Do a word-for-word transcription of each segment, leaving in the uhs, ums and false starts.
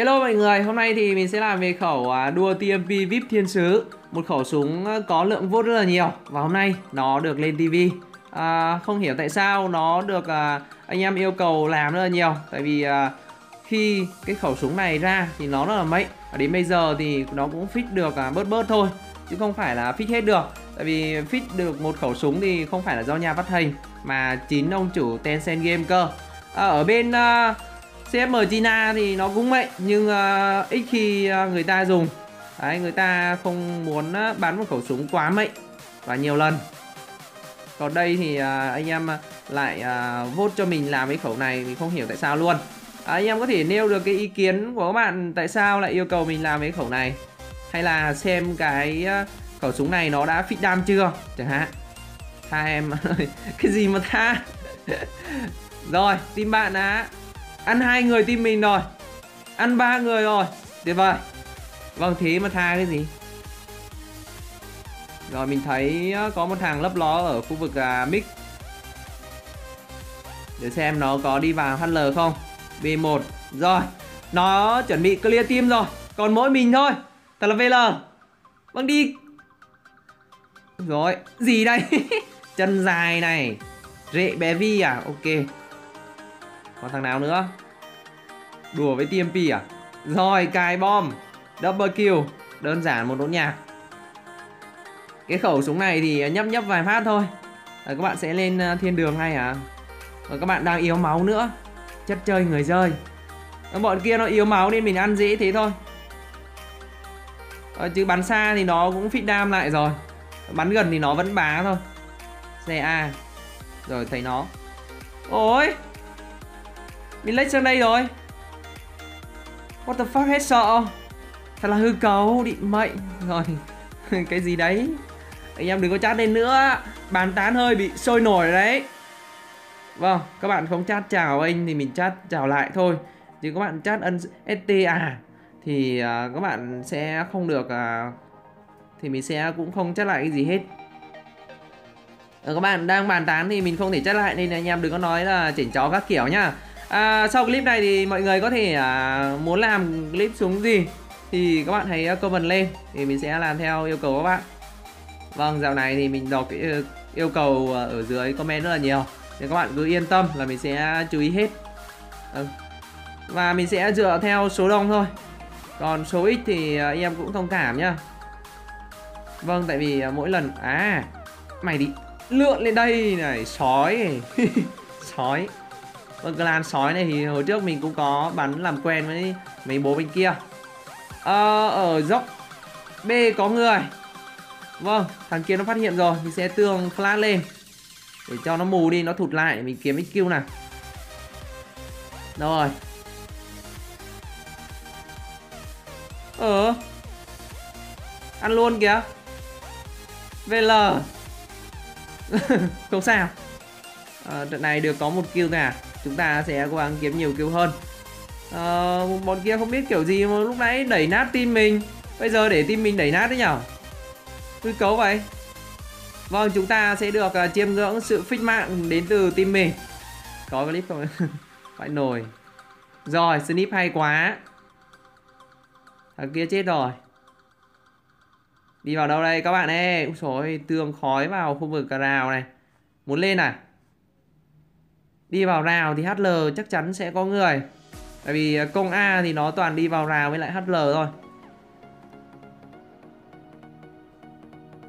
Hello mọi người, hôm nay thì mình sẽ làm về khẩu đua tê em pê vi ai pi Thiên Sứ, một khẩu súng có lượng vốt rất là nhiều. Và hôm nay nó được lên ti vi. à, Không hiểu tại sao nó được à, anh em yêu cầu làm rất là nhiều. Tại vì à, khi cái khẩu súng này ra thì nó rất là mạnh. Và đến bây giờ thì nó cũng fit được à, bớt bớt thôi, chứ không phải là fit hết được. Tại vì fit được một khẩu súng thì không phải là do nhà phát hành, mà chính ông chủ Tencent Game cơ. à, Ở bên... À, xê ép em China thì nó cũng mạnh, nhưng uh, ít khi uh, người ta dùng. Đấy, người ta không muốn uh, bán một khẩu súng quá mạnh và nhiều lần. Còn đây thì uh, anh em lại uh, vote cho mình làm cái khẩu này, mình không hiểu tại sao luôn. à, Anh em có thể nêu được cái ý kiến của các bạn, tại sao lại yêu cầu mình làm cái khẩu này. Hay là xem cái uh, khẩu súng này nó đã fit đam chưa chẳng hạn. Tha em cái gì mà tha. Rồi, team bạn đã ăn hai người team mình rồi, ăn ba người rồi, tuyệt vời. Vâng, thế mà tha cái gì. Rồi mình thấy có một thằng lấp ló ở khu vực uh, mix, để xem nó có đi vào hát lờ không. bê một rồi, nó chuẩn bị clear team rồi, còn mỗi mình thôi. Thật là vê lờ. Vâng đi. Rồi gì đây. Chân dài này, rệ bé vi à, ok. Còn thằng nào nữa? Đùa với tê em pê à? Rồi, cài bom. Double kill. Đơn giản một đốn nhạc. Cái khẩu súng này thì nhấp nhấp vài phát thôi. Rồi, các bạn sẽ lên thiên đường hay à? Rồi, các bạn đang yếu máu nữa. Chất chơi người rơi. Rồi, bọn kia nó yếu máu nên mình ăn dễ thế thôi. Rồi, chứ bắn xa thì nó cũng fit đam lại rồi. Bắn gần thì nó vẫn bá thôi. xê a. Rồi, thấy nó. Ôi! Mình lách sang đây rồi. What the fuck, hết sợ. Thật là hư cấu, định mệnh. Rồi, cái gì đấy. Anh em đừng có chat lên nữa. Bàn tán hơi bị sôi nổi đấy. Vâng, các bạn không chat chào anh thì mình chat chào lại thôi. Chứ các bạn chat Ân ét tê à, thì uh, các bạn sẽ không được. uh, Thì mình sẽ cũng không chat lại cái gì hết. Rồi, các bạn đang bàn tán thì mình không thể chat lại, nên anh em đừng có nói là chỉnh chó các kiểu nhá. À, sau clip này thì mọi người có thể à, muốn làm clip súng gì thì các bạn hãy comment lên, thì mình sẽ làm theo yêu cầu các bạn. Vâng, dạo này thì mình đọc cái yêu cầu ở dưới comment rất là nhiều, thì các bạn cứ yên tâm là mình sẽ chú ý hết. ừ. Và mình sẽ dựa theo số đông thôi, còn số ít thì anh em cũng thông cảm nhá. Vâng, tại vì mỗi lần... À, mày đi lượn lên đây này, sói. Sói. Vâng, clan sói này thì hồi trước mình cũng có bắn làm quen với mấy bố bên kia. à, Ở dốc B có người. Vâng, thằng kia nó phát hiện rồi. Mình sẽ tương flash lên để cho nó mù đi, nó thụt lại để mình kiếm ích quy nào. Rồi. Ờ Ăn luôn kìa. vê lờ. Không sao. à, Trận này được có một kill cả. Chúng ta sẽ cố gắng kiếm nhiều kill hơn. à, Bọn kia không biết kiểu gì mà lúc nãy đẩy nát team mình. Bây giờ để team mình đẩy nát đấy nhở. Hư cấu vậy. Vâng, chúng ta sẽ được uh, chiêm ngưỡng sự phích mạng đến từ team mình. Có clip không? Phải nổi. Rồi, snip hay quá. Thằng kia chết rồi. Đi vào đâu đây các bạn ơi. Úi dồi ôi, tương khói vào khu vực rào này. Muốn lên à? Đi vào rào thì hát lờ chắc chắn sẽ có người. Tại vì công A thì nó toàn đi vào rào với lại hát lờ thôi.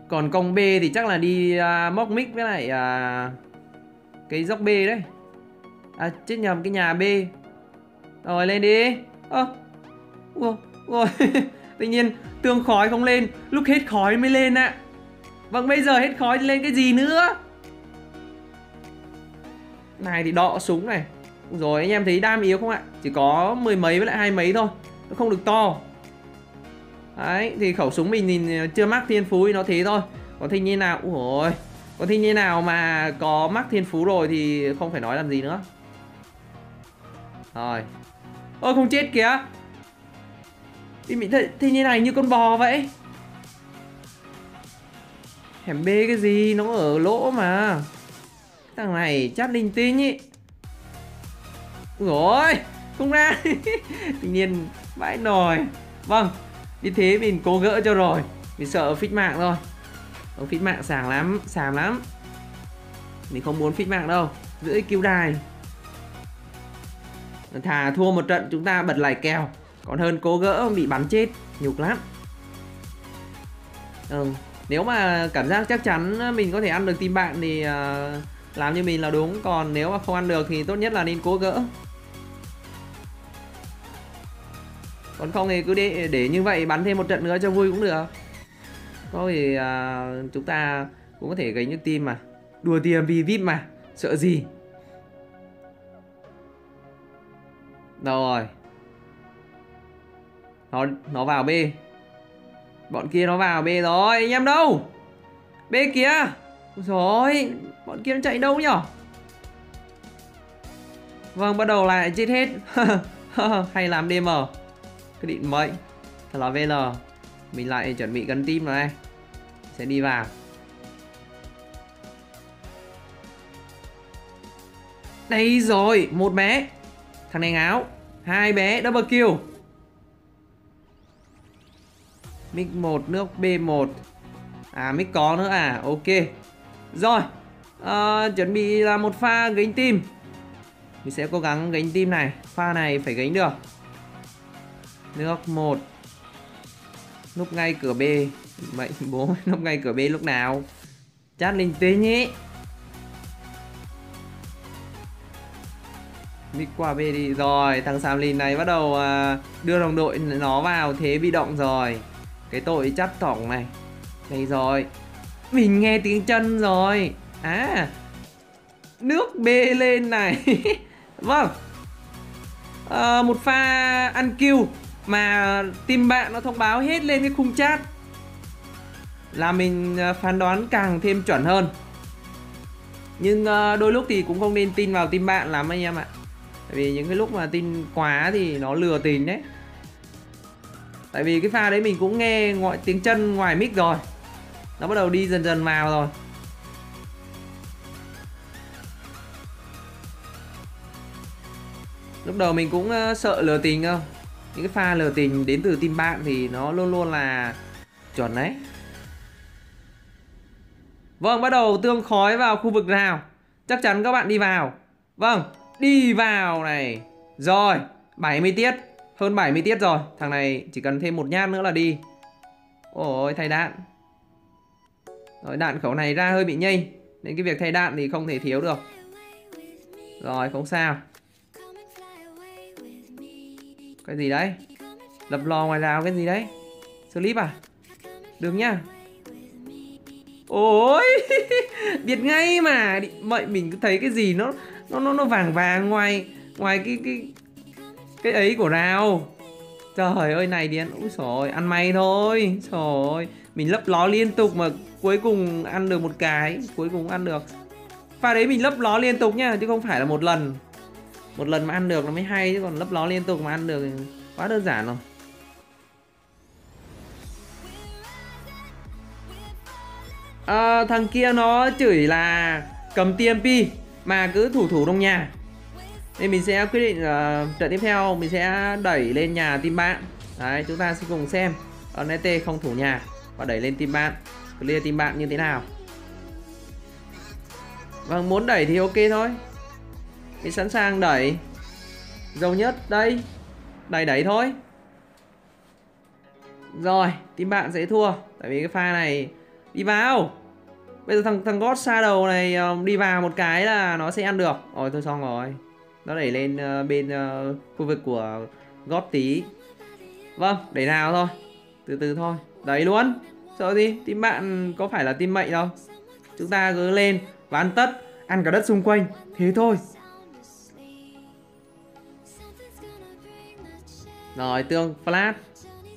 Còn công B thì chắc là đi uh, móc mic với lại uh, cái dốc B đấy. À, chết nhầm, cái nhà B. Rồi, lên đi. Ơ à, rồi. Tự nhiên tương khói không lên, lúc hết khói mới lên ạ. à. Vâng, bây giờ hết khói thì lên cái gì nữa. Này thì đọ súng này. Rồi, anh em thấy đam yếu không ạ? Chỉ có mười mấy với lại hai mấy thôi, nó không được to. Đấy, thì khẩu súng mình nhìn chưa mắc thiên phú thì nó thế thôi. Có thích như nào, ôi, có thích như nào mà có mắc thiên phú rồi thì không phải nói làm gì nữa. Rồi. Ôi, không chết kìa. Thì mình thấy, thấy như này như con bò vậy. Hẻm B cái gì, nó ở lỗ mà. Thằng này chat linh tinh ý. Ui dồi ôi, không ra. Tự nhiên vãi nồi. Vâng, như thế mình cố gỡ cho rồi. Mình sợ phích mạng thôi. Ông phích mạng sảng lắm, sảng lắm. Mình không muốn phích mạng đâu. Giữ cứu đài. Thà thua một trận chúng ta bật lại kèo, còn hơn cố gỡ bị bắn chết. Nhục lắm. Ừ, nếu mà cảm giác chắc chắn mình có thể ăn được team bạn thì làm như mình là đúng. Còn nếu mà không ăn được thì tốt nhất là nên cố gỡ. Còn không thì cứ để, để như vậy bắn thêm một trận nữa cho vui cũng được. Có thì uh, chúng ta cũng có thể gánh những team mà. Đùa tê em pê vi ai pi mà, sợ gì. Đâu rồi. Nó, nó vào B. Bọn kia nó vào B rồi. Anh em đâu. B kìa. Rồi, bọn kia nó chạy đâu nhở. Vâng, bắt đầu lại chết hết. Hay làm đê em. Cái định mệnh. Thật là vê lờ. Mình lại chuẩn bị gắn team rồi này. Sẽ đi vào. Đây rồi. Một bé. Thằng này ngáo. Hai bé. Double kill. Mic một nước bê một. À mic có nữa à. Ok. Rồi. À, chuẩn bị là một pha gánh team. Mình sẽ cố gắng gánh team này. Pha này phải gánh được. Nước một. Núp ngay cửa B. Mày bố núp ngay cửa B lúc nào. Chát linh tinh nhé. Đi qua B đi. Rồi thằng xàm lìn này bắt đầu đưa đồng đội nó vào thế bị động rồi. Cái tội chát thỏng này. Đây rồi. Mình nghe tiếng chân rồi. À, nước B lên này. Vâng. à, Một pha ăn kill mà team bạn nó thông báo hết lên cái khung chat là mình phán đoán càng thêm chuẩn hơn. Nhưng đôi lúc thì cũng không nên tin vào team bạn lắm anh em ạ. Tại vì những cái lúc mà tin quá thì nó lừa tình đấy. Tại vì cái pha đấy mình cũng nghe ngoại tiếng chân ngoài mic rồi. Nó bắt đầu đi dần dần vào rồi. Lúc đầu mình cũng sợ lừa tình không. Những cái pha lừa tình đến từ team bạn thì nó luôn luôn là chuẩn đấy. Vâng, bắt đầu tương khói vào khu vực nào. Chắc chắn các bạn đi vào. Vâng, đi vào này. Rồi, bảy mươi tiết. Hơn bảy mươi tiết rồi. Thằng này chỉ cần thêm một nhát nữa là đi. Ôi, thay đạn. Rồi, đạn khẩu này ra hơi bị nhây. Nên cái việc thay đạn thì không thể thiếu được. Rồi, không sao. Cái gì đấy? Lập lò ngoài rào cái gì đấy? Slip à? Được nhá. Ôi, biết ngay mà. Mẹ mình cứ thấy cái gì nó nó nó nó vàng vàng ngoài ngoài cái cái cái ấy của rào. Trời ơi này điên. Úi trời, ăn may thôi. Trời, mình lấp ló liên tục mà cuối cùng ăn được một cái, cuối cùng ăn được. Pha đấy mình lấp ló liên tục nhá, chứ không phải là một lần. Một lần mà ăn được nó mới hay, chứ còn lấp ló liên tục mà ăn được thì quá đơn giản rồi. à, Thằng kia nó chửi là cầm tê em pê mà cứ thủ thủ trong nhà. Nên mình sẽ quyết định uh, trận tiếp theo mình sẽ đẩy lên nhà team bạn. Đấy, chúng ta sẽ cùng xem Ân ét tê không thủ nhà và đẩy lên team bạn. Clear team bạn như thế nào. Vâng, muốn đẩy thì ok thôi. Mình sẵn sàng đẩy. Dầu nhất đây. Đẩy đẩy thôi. Rồi, team bạn sẽ thua. Tại vì cái pha này đi vào. Bây giờ thằng thằng Ghost Shadow này đi vào một cái là nó sẽ ăn được. Rồi thôi xong rồi. Nó đẩy lên uh, bên uh, khu vực của Ghost tí. Vâng, đẩy nào thôi. Từ từ thôi. Đẩy luôn. Sợ gì, team bạn có phải là team mệnh đâu. Chúng ta cứ lên và ăn tất. Ăn cả đất xung quanh. Thế thôi. Rồi tương flash.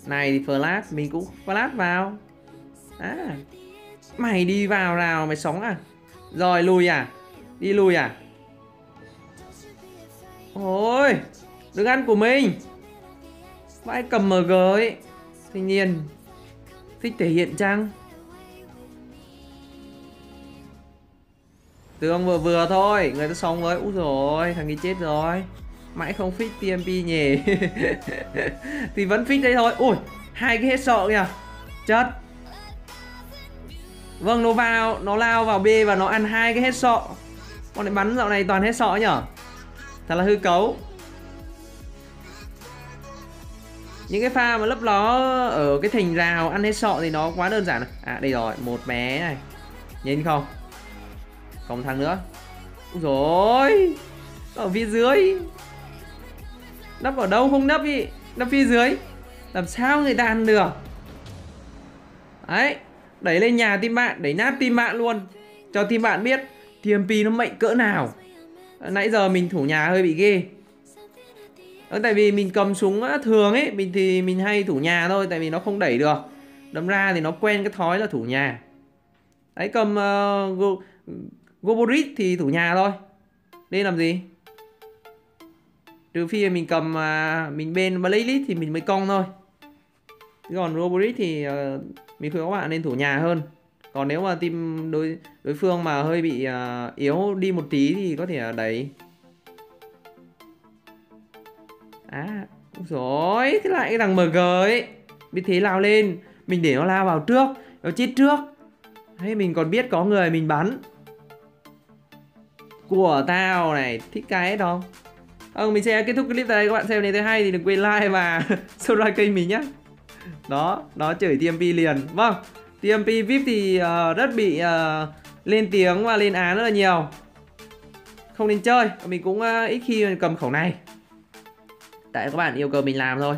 Này thì flash. Mình cũng flash vào. À, mày đi vào nào mày sóng à. Rồi lùi à. Đi lùi à. Ôi, đừng ăn của mình. Vãi cầm em giê ấy. Tuy nhiên thích thể hiện chăng. Tương vừa vừa thôi. Người ta sóng với. Úi dồi ôi, thằng kia chết rồi. Mãi không fit tê em pê nhỉ. Thì vẫn fit đây thôi. Ui, hai cái hết sợ kìa. Chết. Vâng, nó vào, nó lao vào B và nó ăn hai cái hết sọ. Con này bắn dạo này toàn hết sọ nhở. Thật là hư cấu. Những cái pha mà lấp ló ở cái thành rào ăn hết sọ thì nó quá đơn giản. À đây rồi, một bé này. Nhìn không? Còn thằng nữa. Úi dồi, ở phía dưới. Nấp ở đâu không nấp ý. Nấp phía dưới. Làm sao người ta ăn được. Đấy. Đẩy lên nhà team bạn, đẩy nát team bạn luôn. Cho team bạn biết tê em pê nó mạnh cỡ nào. Nãy giờ mình thủ nhà hơi bị ghê. Đó, tại vì mình cầm súng thường ấy, mình thì mình hay thủ nhà thôi. Tại vì nó không đẩy được. Đâm ra thì nó quen cái thói là thủ nhà. Đấy, cầm uh, go, Goborit thì thủ nhà thôi. Nên làm gì. Trừ phi mình cầm uh, mình bên Blaylist thì mình mới cong thôi. Còn Goborit thì... Uh, mình khuyên các bạn nên thủ nhà hơn. Còn nếu mà team đối đối phương mà hơi bị uh, yếu đi một tí thì có thể đẩy. À, rồi thế lại cái thằng em giê ấy. Biết thế lao lên, mình để nó lao vào trước, nó chết trước. Thế mình còn biết có người mình bắn. Của tao này, thích cái hết không? Ờ, mình sẽ kết thúc clip tại đây. Các bạn xem nếu thấy hay thì đừng quên like và subscribe kênh mình nhé. Đó, nó chửi tê em pê liền. Vâng, tê em pê víp thì uh, rất bị uh, lên tiếng và lên án rất là nhiều. Không nên chơi. Mình cũng uh, ít khi cầm khẩu này. Tại các bạn yêu cầu mình làm thôi.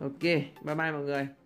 Ok, bye bye mọi người.